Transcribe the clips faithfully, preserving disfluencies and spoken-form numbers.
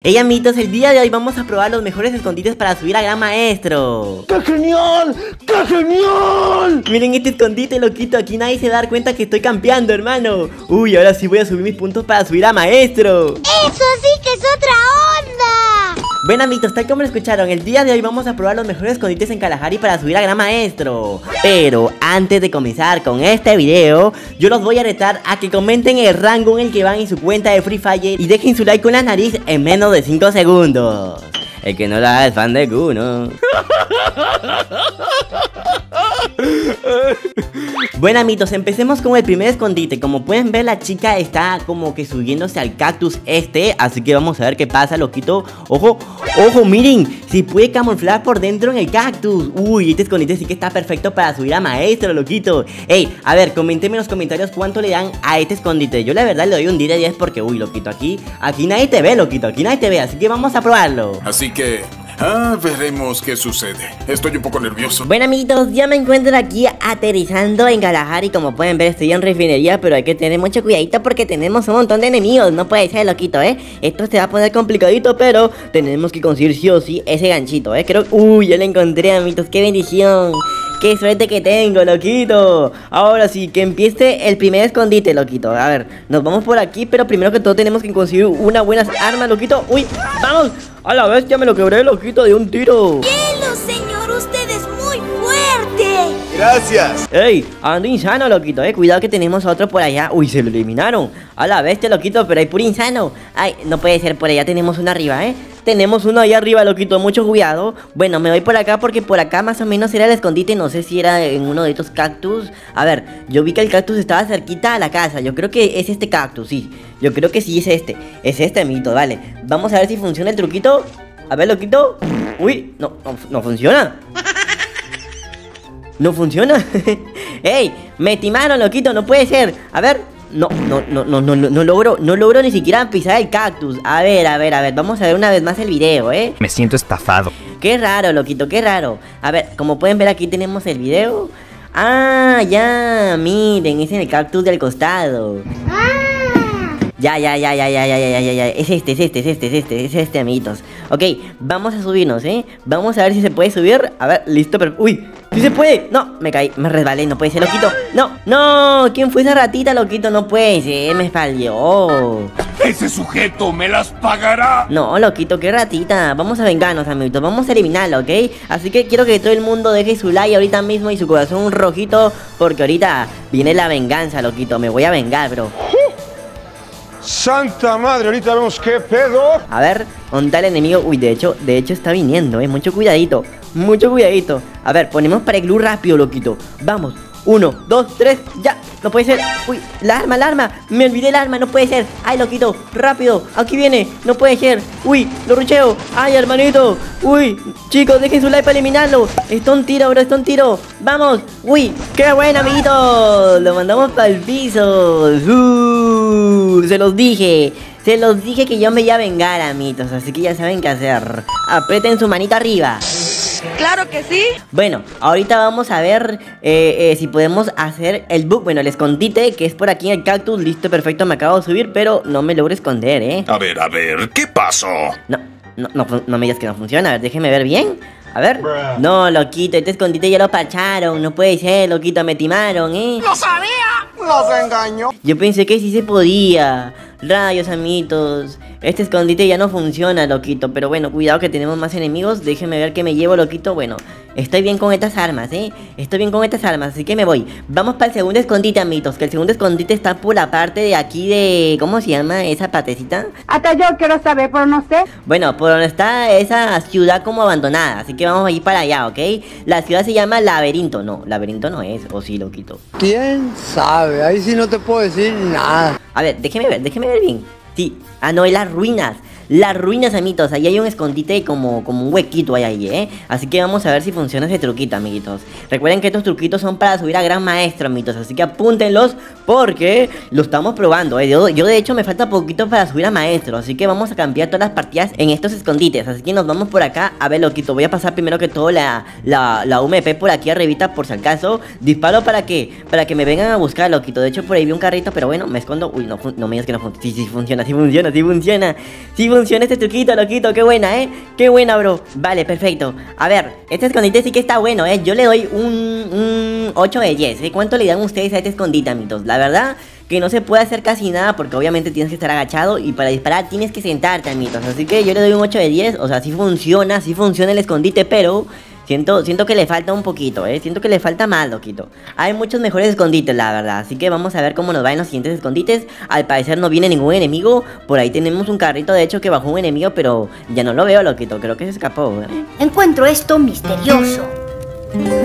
Hey amitos, el día de hoy vamos a probar los mejores escondites para subir a Gran Maestro. ¡Qué genial! ¡Qué genial! Miren este escondite, loquito, aquí nadie se va a dar cuenta que estoy campeando, hermano. Uy, ahora sí voy a subir mis puntos para subir a Maestro. ¡Eso sí que es otra onda! Bueno amitos, tal como lo escucharon, el día de hoy vamos a probar los mejores escondites en Kalahari para subir a Gran Maestro. Pero antes de comenzar con este video, yo los voy a retar a que comenten el rango en el que van en su cuenta de Free Fire y dejen su like con la nariz en menos de cinco segundos. El que no la haga es fan de Kuno. Bueno amitos, empecemos con el primer escondite. Como pueden ver, la chica está como que subiéndose al cactus este, así que vamos a ver qué pasa, loquito. Ojo, ojo, miren, se puede camuflar por dentro en el cactus. Uy, este escondite sí que está perfecto para subir a Maestro, loquito. Ey, a ver, comentenme en los comentarios cuánto le dan a este escondite. Yo la verdad le doy un diez de diez porque, uy, loquito, aquí Aquí nadie te ve, loquito, aquí nadie te ve, así que vamos a probarlo. Así que... ah, veremos qué sucede. Estoy un poco nervioso. Bueno amiguitos, ya me encuentro aquí aterrizando en Kalahari. Como pueden ver, estoy en refinería, pero hay que tener mucho cuidadito porque tenemos un montón de enemigos. No puede ser, loquito, ¿eh? Esto se va a poner complicadito, pero tenemos que conseguir sí o sí ese ganchito, ¿eh? Creo... uy, ya lo encontré, amiguitos. ¡Qué bendición! ¡Qué suerte que tengo, loquito! Ahora sí, que empiece el primer escondite, loquito. A ver, nos vamos por aquí, pero primero que todo tenemos que conseguir unas buenas armas, loquito. ¡Uy! ¡Vamos! ¡A la bestia! Me lo quebré, loquito, de un tiro. ¡Hielo, señor! ¡Usted es muy fuerte! ¡Gracias! ¡Ey! Ando insano, loquito, eh. Cuidado que tenemos a otro por allá. ¡Uy! Se lo eliminaron. ¡A la bestia, loquito! Pero hay puro insano. ¡Ay! No puede ser, por allá tenemos uno arriba, eh. Tenemos uno ahí arriba, loquito, mucho cuidado. Bueno, me voy por acá porque por acá más o menos era el escondite. No sé si era en uno de estos cactus. A ver, yo vi que el cactus estaba cerquita a la casa. Yo creo que es este cactus, sí. Yo creo que sí es este. Es este, amiguito, vale. Vamos a ver si funciona el truquito. A ver, loquito. Uy, no, no, no funciona. No funciona. Ey, me timaron, loquito, no puede ser. A ver. No, no, no, no, no, no logro, no logro ni siquiera pisar el cactus. A ver, a ver, a ver, vamos a ver una vez más el video, eh. Me siento estafado. Qué raro, loquito, qué raro. A ver, como pueden ver aquí tenemos el video. Ah, ya, miren, es en el cactus del costado. Ya, ya, ya, ya, ya, ya, ya, ya, ya, es este, es este, es este, es este, es este, amiguitos. Ok, vamos a subirnos, eh. Vamos a ver si se puede subir. A ver, listo, pero... uy, sí se puede. No, me caí, me resbalé, no puede ser, loquito. No, no, ¿quién fue esa ratita, loquito? No puede ser, me espaldeó. Ese sujeto me las pagará. No, loquito, qué ratita. Vamos a vengarnos, amiguitos, vamos a eliminarlo, ¿ok? Así que quiero que todo el mundo deje su like ahorita mismo y su corazón rojito, porque ahorita viene la venganza, loquito. Me voy a vengar, bro. Santa madre, ahorita vemos qué pedo. A ver, ¿dónde está el enemigo? Uy, de hecho, de hecho está viniendo, eh. Mucho cuidadito, mucho cuidadito. A ver, ponemos para el glue rápido, loquito. Vamos, uno, dos, tres, ya. No puede ser, uy, la arma, la arma. Me olvidé el arma, no puede ser. Ay, loquito, rápido, aquí viene, no puede ser. Uy, lo rucheo, ay, hermanito. Uy, chicos, dejen su like para eliminarlo. Está un tiro, bro, está un tiro. Vamos, uy, qué bueno, amiguitos. Lo mandamos para el piso. Uy, se los dije, se los dije que yo me iba a vengar, amitos, así que ya saben qué hacer. Aprieten su manita arriba. ¡Claro que sí! Bueno, ahorita vamos a ver eh, eh, si podemos hacer el bug, bueno, el escondite, que es por aquí en el cactus. Listo, perfecto, me acabo de subir, pero no me logro esconder, ¿eh? A ver, a ver, ¿qué pasó? No, no, no, no me digas que no funciona, a ver, déjeme ver bien. A ver, no, loquito, este escondite ya lo parcharon, no puede ser, loquito, me timaron, ¿eh? ¡Lo sabía! ¡Nos engañó! Yo pensé que sí se podía. Rayos, amitos. Este escondite ya no funciona, loquito. Pero bueno, cuidado que tenemos más enemigos. Déjenme ver qué me llevo, loquito. Bueno, estoy bien con estas armas, eh. Estoy bien con estas armas, así que me voy. Vamos para el segundo escondite, amitos. Que el segundo escondite está por la parte de aquí de... ¿cómo se llama esa patecita? Hasta yo quiero saber, pero no sé. Bueno, por donde está esa ciudad como abandonada. Así que vamos a ir para allá, ¿ok? La ciudad se llama Laberinto. No, Laberinto no es. O sí, loquito. ¿Quién sabe? Ahí sí no te puedo decir nada. A ver, déjeme ver, déjeme ver bien. Sí, ah no, es las ruinas. Las ruinas, amitos, ahí hay un escondite como, como un huequito ahí, ahí, eh. Así que vamos a ver si funciona ese truquito, amiguitos. Recuerden que estos truquitos son para subir a Gran Maestro, amitos. Así que apúntenlos porque lo estamos probando, eh. Yo, yo de hecho me falta poquito para subir a Maestro. Así que vamos a cambiar todas las partidas en estos escondites. Así que nos vamos por acá. A ver, loquito, voy a pasar primero que todo la, la, la U M P por aquí arribita por si acaso. Disparo para que, para que me vengan a buscar, loquito. De hecho por ahí vi un carrito, pero bueno, me escondo. Uy, no, no me digas que no funciona. Sí, sí, funciona, sí funciona, sí funciona. Sí funciona. funciona este truquito, loquito. Qué buena, eh. Qué buena, bro. Vale, perfecto. A ver, este escondite sí que está bueno, eh. Yo le doy un, un ocho de diez, ¿eh? ¿Cuánto le dan ustedes a este escondite, amigos? La verdad que no se puede hacer casi nada porque obviamente tienes que estar agachado y para disparar tienes que sentarte, amigos. Así que yo le doy un ocho de diez. O sea, sí funciona, sí funciona el escondite, pero siento, siento que le falta un poquito, eh. Siento que le falta más, loquito. Hay muchos mejores escondites, la verdad. Así que vamos a ver cómo nos va en los siguientes escondites. Al parecer no viene ningún enemigo. Por ahí tenemos un carrito, de hecho, que bajó un enemigo, pero ya no lo veo, loquito. Creo que se escapó, ¿eh? Encuentro esto misterioso.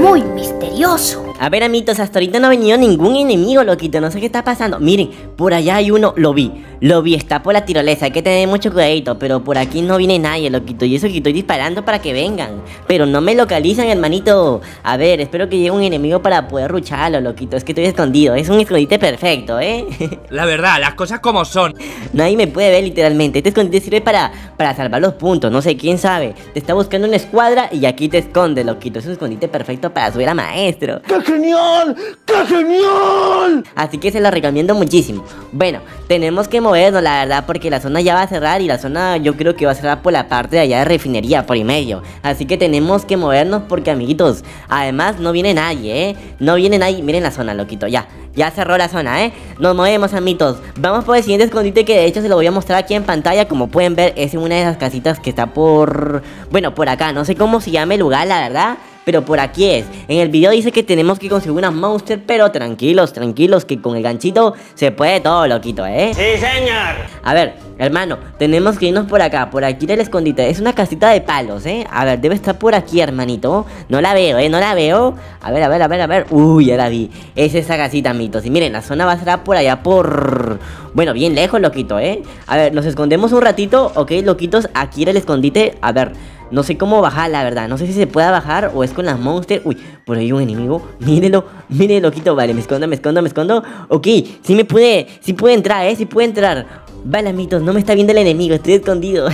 Muy misterioso. A ver, amitos, hasta ahorita no ha venido ningún enemigo, loquito. No sé qué está pasando. Miren, por allá hay uno. Lo vi, lo vi. Está por la tirolesa. Hay que tener mucho cuidadito. Pero por aquí no viene nadie, loquito. Y eso que estoy disparando para que vengan. Pero no me localizan, hermanito. A ver, espero que llegue un enemigo para poder rucharlo, loquito. Es que estoy escondido. Es un escondite perfecto, ¿eh? La verdad, las cosas como son. Nadie me puede ver, literalmente. Este escondite sirve para, para salvar los puntos. No sé, quién sabe. Te está buscando una escuadra y aquí te esconde, loquito. Es un escondite perfecto para subir a maestro. ¡Qué genial! ¡Qué genial! Así que se lo recomiendo muchísimo. Bueno, tenemos que movernos, la verdad, porque la zona ya va a cerrar. Y la zona yo creo que va a cerrar por la parte de allá de refinería, por y medio. Así que tenemos que movernos porque, amiguitos, además no viene nadie, ¿eh? No viene nadie. Miren la zona, loquito, ya. Ya cerró la zona, ¿eh? Nos movemos, amitos. Vamos por el siguiente escondite que de hecho se lo voy a mostrar aquí en pantalla. Como pueden ver, es en una de esas casitas que está por... bueno, por acá. No sé cómo se llama el lugar, la verdad, pero por aquí es. En el video dice que tenemos que conseguir unas monster, pero tranquilos, tranquilos, que con el ganchito se puede todo, loquito, ¿eh? ¡Sí, señor! A ver, hermano, tenemos que irnos por acá, por aquí del escondite. Es una casita de palos, ¿eh? A ver, debe estar por aquí, hermanito. No la veo, ¿eh? No la veo. A ver, a ver, a ver, a ver. Uy, ya la vi. Es esa casita, amigo. Y miren, la zona va a estar por allá por... bueno, bien lejos, loquito, ¿eh? A ver, nos escondemos un ratito, ¿ok, loquitos? Aquí era el escondite, a ver... no sé cómo bajar, la verdad. No sé si se pueda bajar o es con las monsters. Uy, por ahí hay un enemigo. Mírenlo, mírenlo, loquito. Vale, me escondo, me escondo, me escondo. Ok, sí me pude, sí pude entrar, ¿eh? Sí pude entrar. Vale, amitos, no me está viendo el enemigo. Estoy escondido.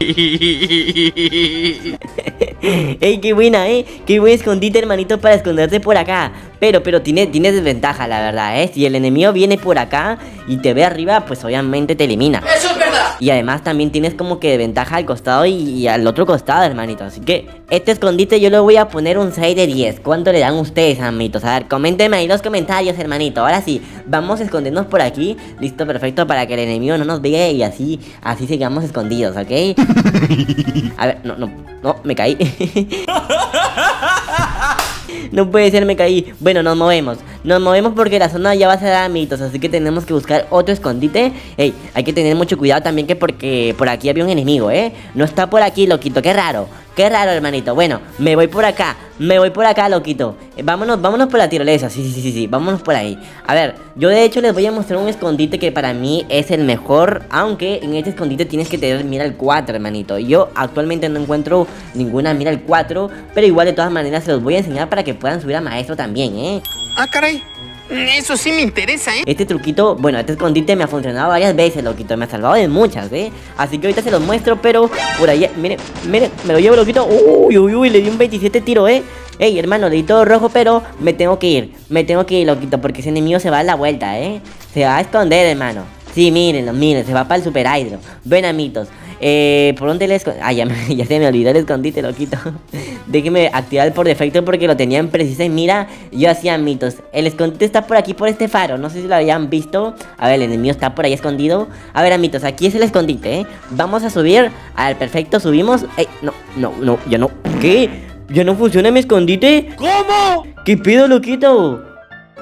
Ey, qué buena, ¿eh? Qué buen escondite, hermanito, para esconderte por acá. Pero, pero tiene, tiene desventaja, la verdad, ¿eh? Si el enemigo viene por acá y te ve arriba, pues obviamente te elimina. ¡Eso es verdad! Y además también tienes como que desventaja al costado y, y al otro costado, hermanito. Así que este escondite yo le voy a poner un seis de diez. ¿Cuánto le dan ustedes, amitos? A ver, coméntenme ahí en los comentarios, hermanito. Ahora sí, vamos a escondernos por aquí. Listo, perfecto, para que el enemigo no nos vea y así, así sigamos escondidos, ¿ok? A ver, no, no, no, me caí. No puede ser, me caí. Bueno, nos movemos. Nos movemos porque la zona ya va a ser, amiguitos. Así que tenemos que buscar otro escondite. Ey, hay que tener mucho cuidado también, que porque por aquí había un enemigo, ¿eh? No está por aquí, loquito. Qué raro. Qué raro, hermanito. Bueno, me voy por acá. Me voy por acá, loquito. eh, Vámonos, vámonos por la tirolesa. Sí, sí, sí, sí, vámonos por ahí. A ver, yo de hecho les voy a mostrar un escondite que para mí es el mejor. Aunque en este escondite tienes que tener mira al cuatro, hermanito. Yo actualmente no encuentro ninguna mira al cuatro, pero igual de todas maneras se los voy a enseñar para que puedan subir a maestro también, ¿eh? Ah, caray. Eso sí me interesa, ¿eh? Este truquito, bueno, este escondite me ha funcionado varias veces, loquito. Me ha salvado de muchas, ¿eh? Así que ahorita se los muestro, pero por ahí, miren, miren, me lo llevo, loquito. Uy, uy, uy, le di un veintisiete tiro, ¿eh? Ey, hermano, le di todo rojo, pero me tengo que ir. Me tengo que ir, loquito, porque ese enemigo se va a la vuelta, ¿eh? Se va a esconder, hermano. Sí, mírenlo, miren, se va para el super hidro. Ven, amitos. Eh, ¿por dónde le escondí? Ah, ya, ya se me olvidó el escondite, loquito. Déjeme activar por defecto porque lo tenían precisa y mira, yo hacía mitos. El escondite está por aquí, por este faro. No sé si lo habían visto. A ver, el enemigo está por ahí escondido. A ver, amitos, aquí es el escondite, ¿eh? Vamos a subir. A ver, perfecto, subimos. Ey, no, no, no, ya no. ¿Qué? ¿Ya no funciona mi escondite? ¿Cómo? ¿Qué pido, loquito?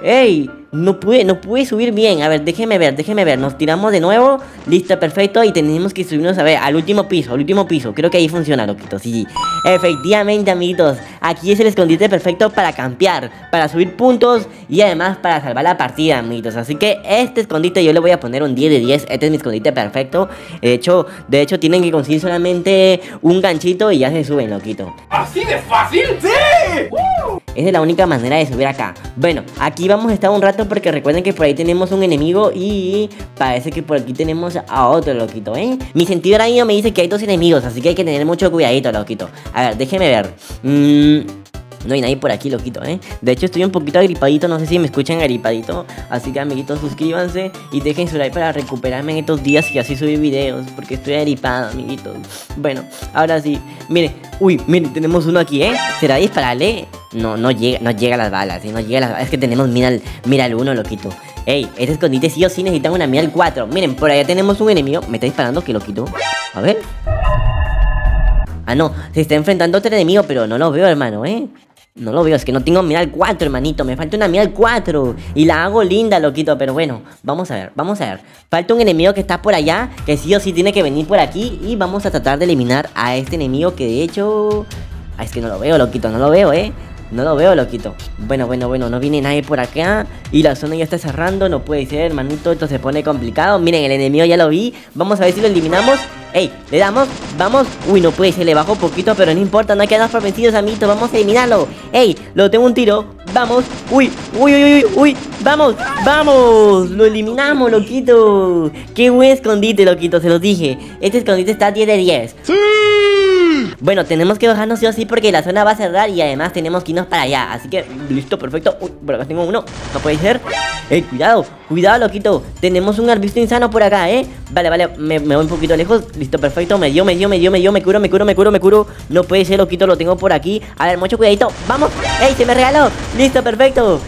Ey, no pude, no pude subir bien. A ver, déjeme ver, déjeme ver. Nos tiramos de nuevo. Listo, perfecto. Y tenemos que subirnos, a ver, al último piso, al último piso. Creo que ahí funciona, loquito. Sí, efectivamente, amiguitos. Aquí es el escondite perfecto para campear, para subir puntos y además para salvar la partida, amiguitos. Así que este escondite yo le voy a poner un diez de diez. Este es mi escondite perfecto. De hecho, de hecho tienen que conseguir solamente un ganchito y ya se suben, loquito. ¿Así de fácil? ¡Sí! ¡Uh! Esa es la única manera de subir acá. Bueno, aquí vamos a estar un rato porque recuerden que por ahí tenemos un enemigo y parece que por aquí tenemos a otro, loquito, ¿eh? Mi sentido ahora mismo me dice que hay dos enemigos, así que hay que tener mucho cuidadito, loquito. A ver, déjeme ver. Mmm... No hay nadie por aquí, loquito, ¿eh? De hecho, estoy un poquito agripadito, no sé si me escuchan agripadito. Así que, amiguitos, suscríbanse y dejen su like para recuperarme en estos días y así subir videos, porque estoy agripado, amiguitos. Bueno, ahora sí, miren, uy, miren, tenemos uno aquí, ¿eh? ¿Será dispararle? No, no llega, no llega a las balas, ¿sí? No llega a las balas. Es que tenemos, mira el, mira el uno, loquito. Ey, este escondite sí o sí necesitan una mira al cuatro. Miren, por allá tenemos un enemigo. Me está disparando, que loquito. A ver. Ah, no, se está enfrentando a otro enemigo, pero no lo veo, hermano, ¿eh? No lo veo, es que no tengo mira al cuatro, hermanito. Me falta una mira al cuatro. Y la hago linda, loquito. Pero bueno, vamos a ver, vamos a ver. Falta un enemigo que está por allá, que sí o sí tiene que venir por aquí. Y vamos a tratar de eliminar a este enemigo que de hecho... Ah, es que no lo veo, loquito, no lo veo, ¿eh? No lo veo, loquito. Bueno, bueno, bueno, no viene nadie por acá. Y la zona ya está cerrando, no puede ser, hermanito. Esto se pone complicado. Miren, el enemigo ya lo vi. Vamos a ver si lo eliminamos. Ey, le damos, vamos. Uy, no puede ser, le bajó poquito, pero no importa. No hay que darnos por vencidos, amiguitos, vamos a eliminarlo. Ey, lo tengo un tiro, vamos. Uy, uy, uy, uy, uy, vamos, vamos. Lo eliminamos, loquito. Qué buen escondite, loquito, se los dije. Este escondite está diez de diez. ¡Sí! Bueno, tenemos que bajarnos sí o sí porque la zona va a cerrar y además tenemos que irnos para allá. Así que, listo, perfecto. Uy, por acá tengo uno, no puede ser. Eh, cuidado, cuidado, loquito. Tenemos un arbusto insano por acá, eh. Vale, vale, me, me voy un poquito lejos. Listo, perfecto, me dio, me dio, me dio, me dio. Me curo, me curo, me curo, me curo. No puede ser, loquito, lo tengo por aquí. A ver, mucho cuidadito, vamos. Ey, se me regaló, listo, perfecto.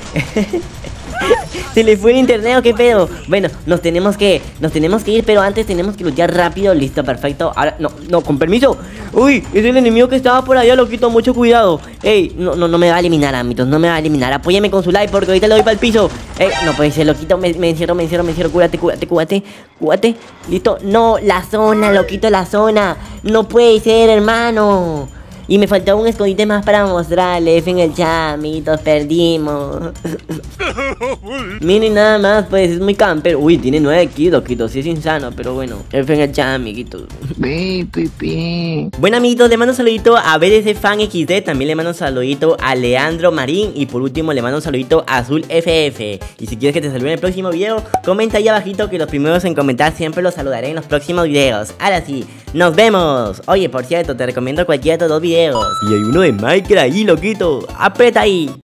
Se le fue el internet, ¿o qué pedo? Bueno, nos tenemos que, nos tenemos que ir, pero antes tenemos que luchar rápido. Listo, perfecto. Ahora, no, no, con permiso. Uy, es el enemigo que estaba por allá, loquito, mucho cuidado. Ey, no, no, no me va a eliminar, amigos, no me va a eliminar. Apóyame con su like porque ahorita le doy para el piso. Ey, no puede ser, loquito, me, me encierro, me encierro, me encierro. Cúrate, cúrate, cúrate, cúrate. Listo, no, la zona, loquito, la zona. No puede ser, hermano. Y me faltaba un escondite más para mostrarle. F en el chat, amiguitos, perdimos. Miren nada más, pues es muy camper. Uy, tiene nueve kills, loquito, sí es insano. Pero bueno, F en el chat, amiguitos. Bueno, amiguitos, le mando un saludito a B D C Fan X D. También le mando un saludito a Leandro Marín. Y por último le mando un saludito a AzulFF. Y si quieres que te salude en el próximo video, comenta ahí abajito, que los primeros en comentar siempre los saludaré en los próximos videos. Ahora sí, nos vemos. Oye, por cierto, te recomiendo cualquiera de estos dos videos. Y hay uno de Minecraft ahí, loquito. Aprieta ahí.